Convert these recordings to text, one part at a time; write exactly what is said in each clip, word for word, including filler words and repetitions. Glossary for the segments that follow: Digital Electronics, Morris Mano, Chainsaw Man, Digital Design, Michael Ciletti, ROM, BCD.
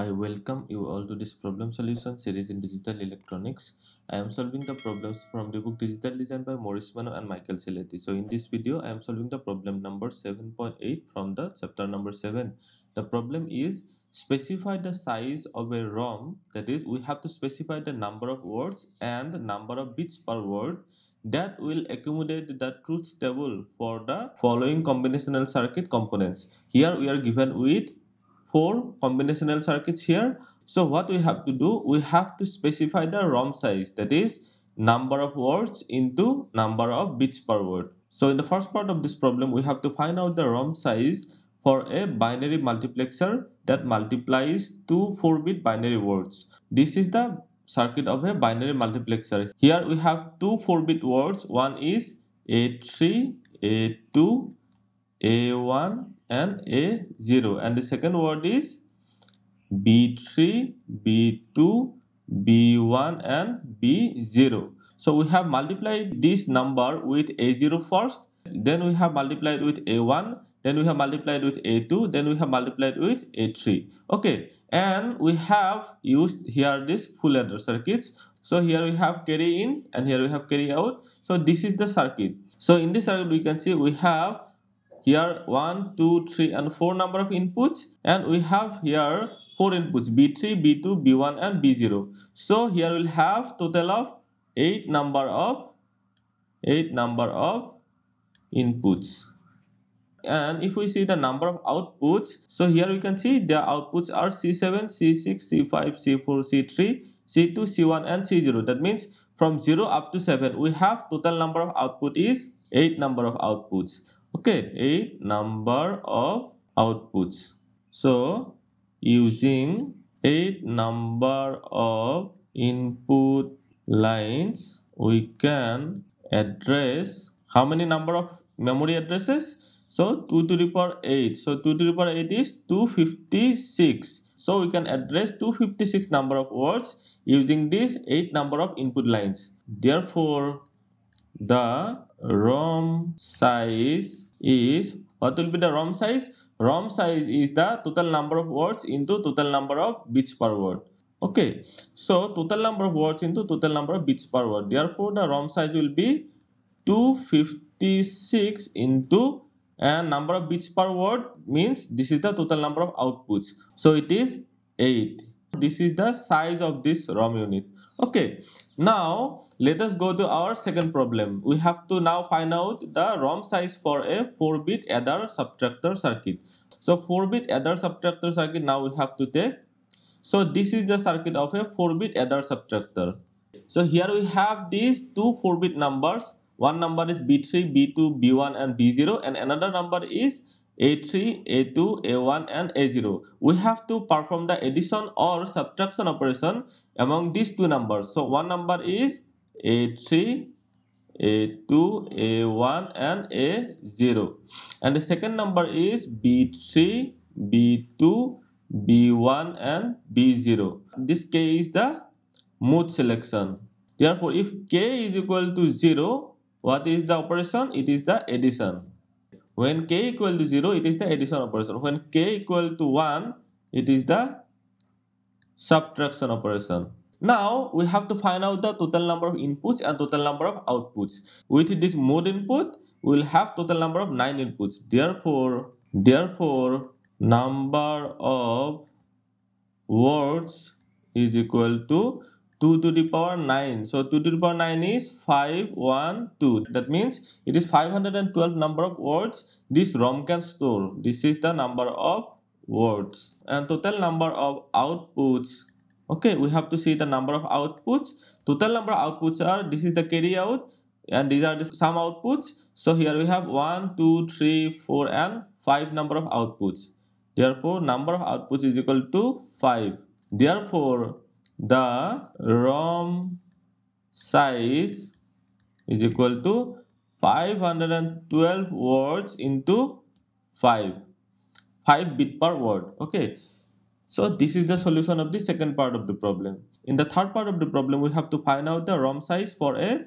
I welcome you all to this problem solution series in digital electronics. I am solving the problems from the book Digital Design by Morris Mano and Michael Ciletti. So in this video, I am solving the problem number seven point eight from the chapter number seven. The problem is specify the size of a ROM. That is, we have to specify the number of words and the number of bits per word that will accommodate the truth table for the following combinational circuit components. Here we are given with four combinational circuits here. So what we have to do, we have to specify the ROM size, that is number of words into number of bits per word. So in the first part of this problem, we have to find out the ROM size for a binary multiplexer that multiplies two four bit binary words. This is the circuit of a binary multiplexer. Here we have two four bit words. One is A three, A two, A one and A zero, and the second word is B three, B two, B one and B zero. So we have multiplied this number with A zero first, then we have multiplied with A one, then we have multiplied with A two, then we have multiplied with A three. Okay, and we have used here this full adder circuits. So here we have carry in and here we have carry out. So this is the circuit. So in this circuit we can see we have here one, two, three and four number of inputs, and we have here four inputs, B three, B two, B one and B zero. So here we'll have total of eight number of eight number of inputs. And if we see the number of outputs, so here we can see the outputs are C seven, C six, C five, C four, C three, C two, C one and C zero. That means from zero up to seven we have total number of output is eight number of outputs. Okay, eight number of outputs. So using eight number of input lines, we can address how many number of memory addresses? So two to the power eight. So two to the power eight is two hundred fifty-six. So we can address two hundred fifty-six number of words using this eight number of input lines. Therefore, the ROM size is, what will be the ROM size? ROM size is the total number of words into total number of bits per word. Okay, so total number of words into total number of bits per word. Therefore, the ROM size will be two hundred fifty-six into a number of bits per word, means this is the total number of outputs. So it is eight. This is the size of this ROM unit. Okay, now let us go to our second problem. We have to now find out the ROM size for a four bit adder subtractor circuit. So four bit adder subtractor circuit now we have to take. So this is the circuit of a four bit adder subtractor. So here we have these two four bit numbers. One number is B three, B two, B one and B zero, and another number is A three, A two, A one and A zero. We have to perform the addition or subtraction operation among these two numbers. So one number is A three, A two, A one and A zero, and the second number is B three, B two, B one and B zero. This K is the mode selection. Therefore, if K is equal to zero, what is the operation? It is the addition. When K equal to zero, it is the addition operation. When K equal to one, it is the subtraction operation. Now we have to find out the total number of inputs and total number of outputs. With this mode input, we will have total number of nine inputs. Therefore, therefore number of words is equal to two to the power nine. So two to the power nine is five hundred twelve. That means it is five hundred twelve number of words this ROM can store. This is the number of words. And total number of outputs. Okay, we have to see the number of outputs. Total number of outputs are, this is the carry out, and these are the sum outputs. So here we have one, two, three, four and five number of outputs. Therefore, number of outputs is equal to five. Therefore, the ROM size is equal to five hundred twelve words into five, five bit per word. Okay, so this is the solution of the second part of the problem. In the third part of the problem, we have to find out the ROM size for a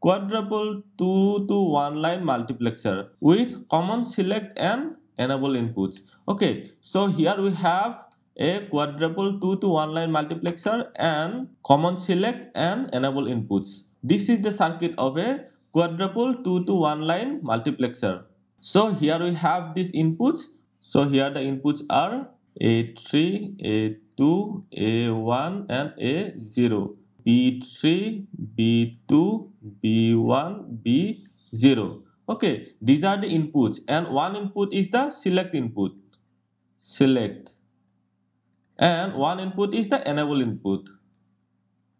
quadruple two to one line multiplexer with common select and enable inputs. Okay, so here we have a quadruple two to one line multiplexer and common select and enable inputs. This is the circuit of a quadruple two to one line multiplexer. So here we have these inputs. So here the inputs are A three, A two, A one and A zero, B three, B two, B one, B zero. Okay, these are the inputs, and one input is the select input, select, and one input is the enable input,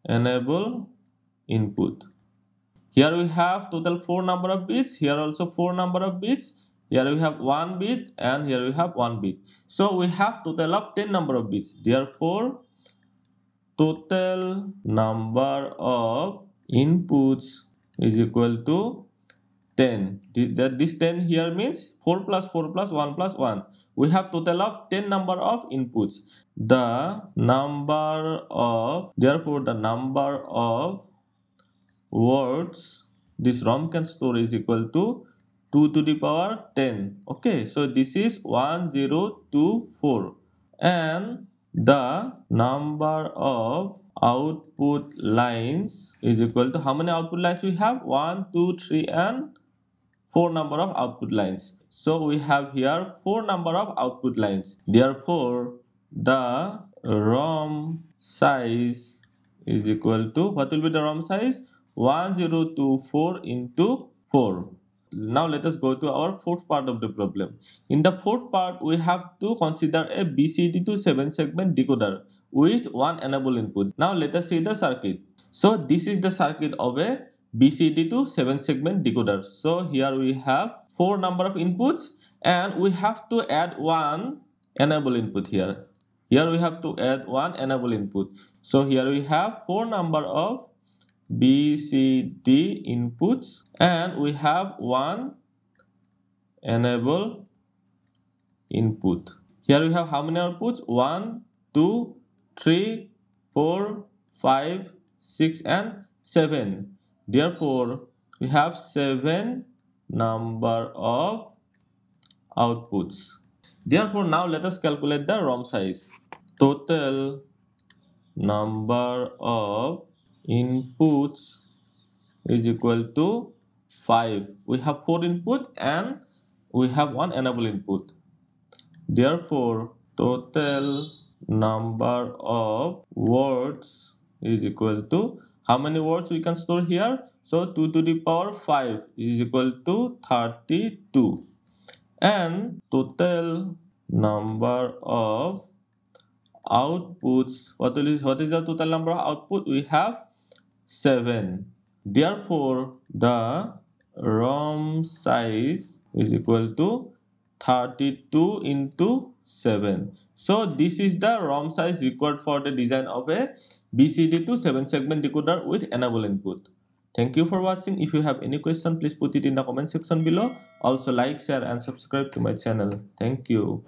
enable input. Here we have total four number of bits, here also four number of bits, here we have one bit and here we have one bit. So we have total of ten number of bits, therefore total number of inputs is equal to ten. This ten here means four plus four plus one plus one. We have total of ten number of inputs. The number of, therefore the number of words this ROM can store is equal to two to the power ten. Okay, so this is one thousand twenty-four. And the number of output lines is equal to, how many output lines we have? one, two, three and four number of output lines. So we have here four number of output lines. Therefore, the ROM size is equal to, what will be the ROM size? one thousand twenty-four into four. Now let us go to our fourth part of the problem. In the fourth part, we have to consider a B C D to seven segment decoder with one enable input. Now let us see the circuit. So this is the circuit of a B C D to seven segment decoder. So here we have four number of inputs and we have to add one enable input here. Here we have to add one enable input. So here we have four number of B C D inputs and we have one enable input. Here we have how many outputs? one, two, three, four, five, six and seven. Therefore, we have seven number of outputs. Therefore, now let us calculate the ROM size. Total number of inputs is equal to five. We have four input and we have one enable input. Therefore, total number of words is equal to, how many words we can store here? So two to the power five is equal to thirty-two. And total number of outputs, what is, what is the total number of output? We have seven. Therefore, the ROM size is equal to thirty-two into seven. So this is the ROM size required for the design of a B C D to seven segment decoder with enable input. Thank you for watching. If you have any question, please put it in the comment section below. Also like, share and subscribe to my channel. Thank you.